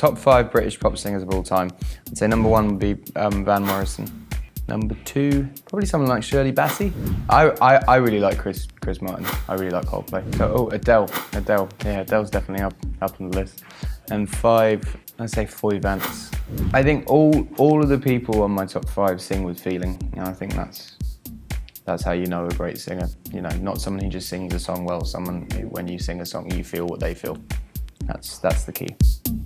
Top 5 British pop singers of all time. I'd say number 1 would be Van Morrison. Number 2, probably someone like Shirley Bassey. I really like Chris Martin. I really like Coldplay. So, oh, Adele. Yeah, Adele's definitely up on the list. And 5, I'd say Foy Vance. I think all of the people on my top 5 sing with feeling, and I think that's how you know a great singer. You know, not someone who just sings a song well, someone who, when you sing a song, you feel what they feel. That's the key.